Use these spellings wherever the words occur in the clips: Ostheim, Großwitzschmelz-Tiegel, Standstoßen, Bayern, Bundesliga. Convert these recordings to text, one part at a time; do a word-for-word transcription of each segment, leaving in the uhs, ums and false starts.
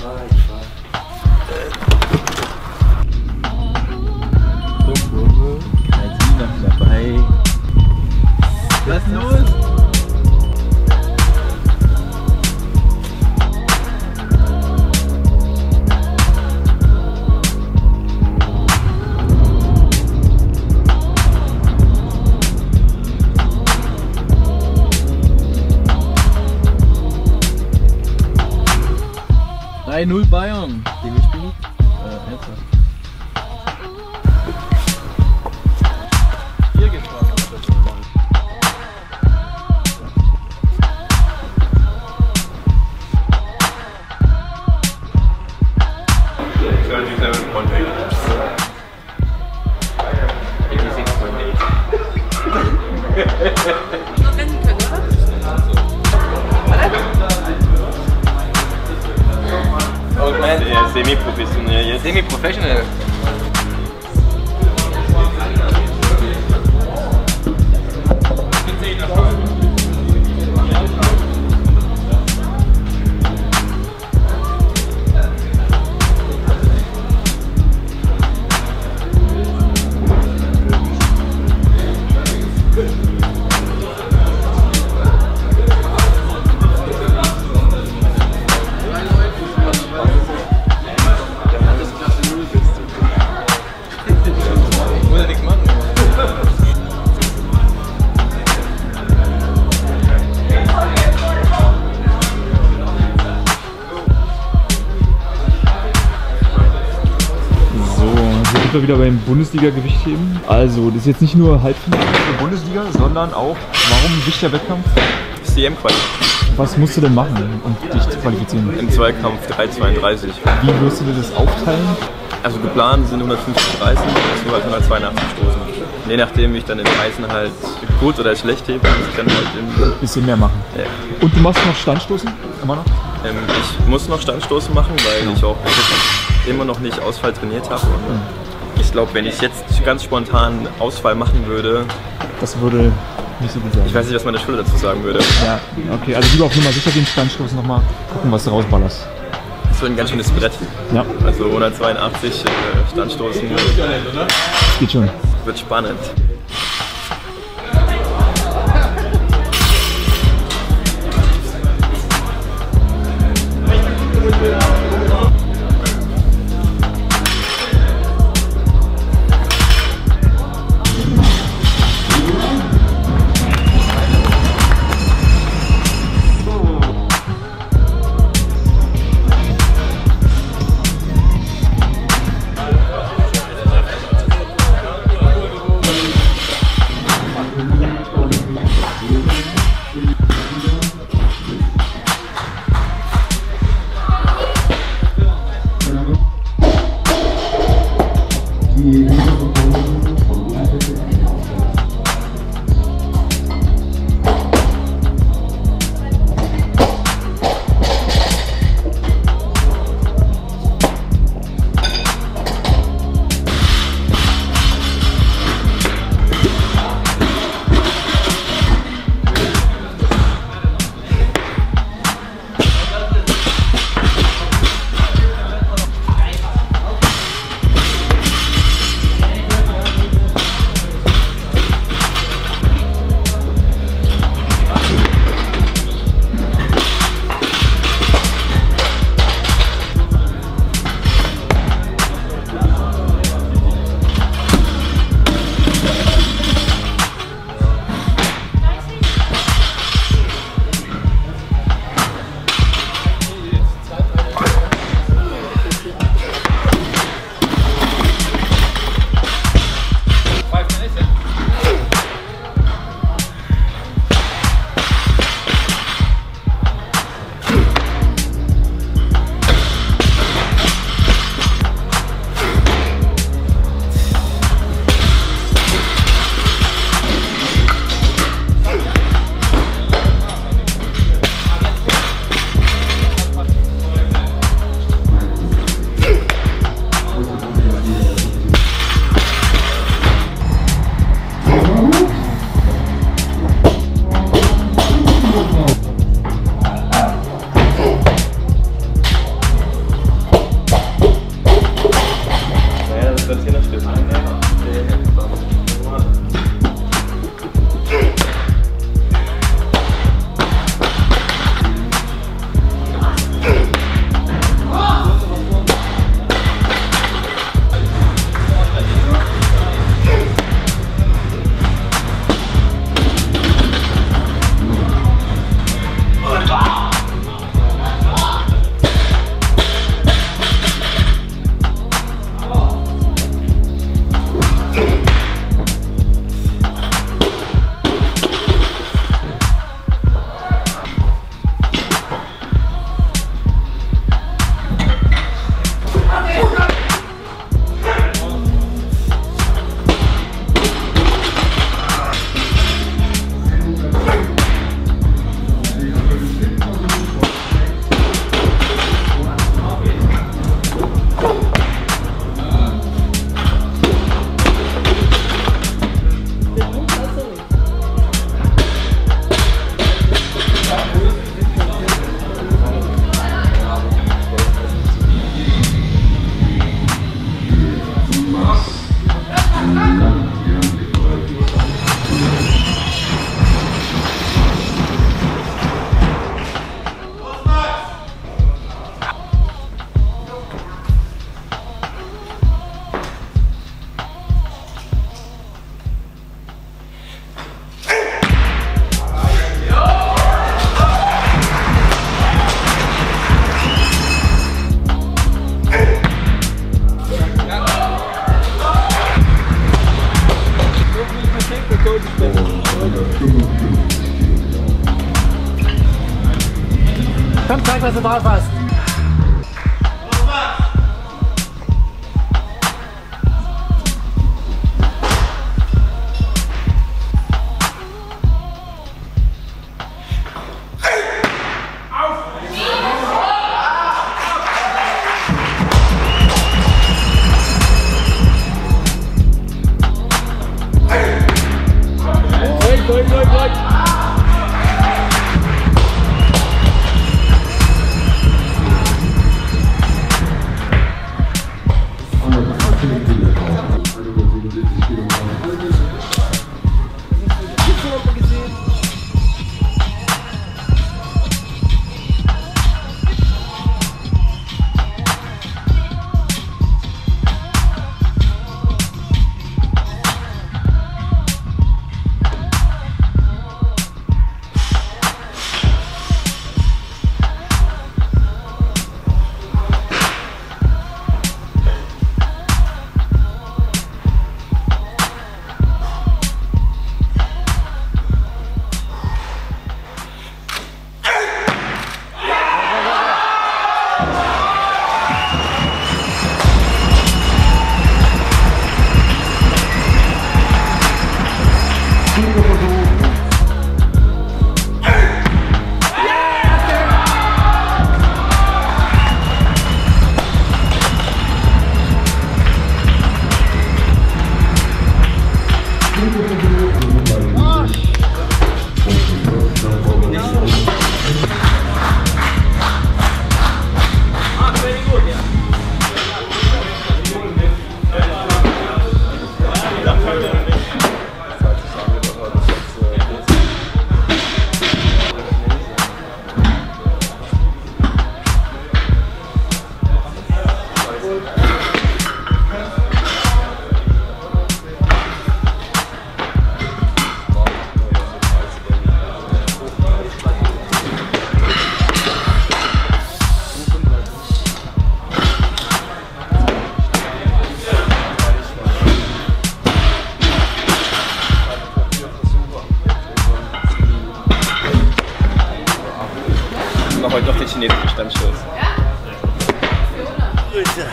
So, Kurve. Jetzt sind wir noch dabei. Was ist los? drei null Bayern. Den wir spielen? Äh, einfach. Hier geht's mal. Noch rennen können, oder? Oh nein, der ist semi-professionell, ja, semi-professionell. Wieder beim Bundesliga-Gewicht heben. Also, das ist jetzt nicht nur Halbfinale für Bundesliga, sondern auch, warum wichtiger Wettkampf? E M-Quali. Was musst du denn machen, um dich zu qualifizieren? Im Zweikampf drei zweiunddreißig. Wie wirst du dir das aufteilen? Also geplant sind hundertfünfzig Reisen, das nur halt hundertzweiundachtzig Stoßen. Je nachdem, wie ich dann den Reisen halt gut oder schlecht hebe, muss ich dann halt ein bisschen mehr machen. Ja. Und du machst noch Standstoßen? Immer noch? Ähm, ich muss noch Standstoßen machen, weil ja. ich auch immer noch nicht Ausfall trainiert habe. Und mhm. Ich glaube, wenn ich jetzt ganz spontan Ausfall machen würde... Das würde nicht so gut sein. Ich weiß nicht, was meine Schule dazu sagen würde. Ja, okay. Also lieber auf Nummer sicher den Standstoß nochmal gucken, was du rausballerst. Das wird ein ganz schönes Brett. Ja. Also hundertzweiundachtzig Standstoßen. Geht schon. Wird spannend. Thank you. zeig, was du drauf hast. Heute noch den chinesischen Stammschuss. Ja? Grüße. Ja, ja.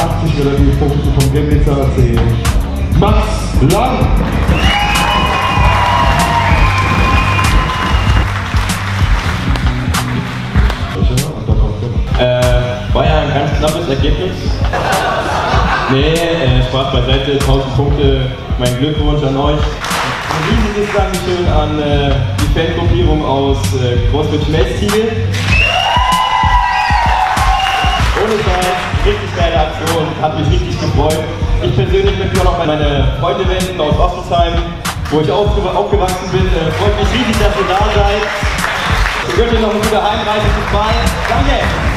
achtzig oder die Punkte vom Gewitzer erzählen. Mach's lang! Äh, war ja ein ganz knappes Ergebnis. Nee, äh, Spaß beiseite, tausend Punkte, mein Glückwunsch an euch. Ein riesiges Dankeschön an äh, die Fangruppierung aus äh, Großwitzschmelz-Tiegel. Ohne Scheiß, richtig geile Aktion, hat mich richtig gefreut. Ich persönlich möchte auch noch meine Freunde wenden aus Ostheim, wo ich auch aufgewachsen bin. Äh, freut mich riesig, dass ihr da seid. Ich wünsche euch noch eine gute Heimreise zu Bayern. Danke!